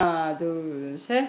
하나, 둘, 셋.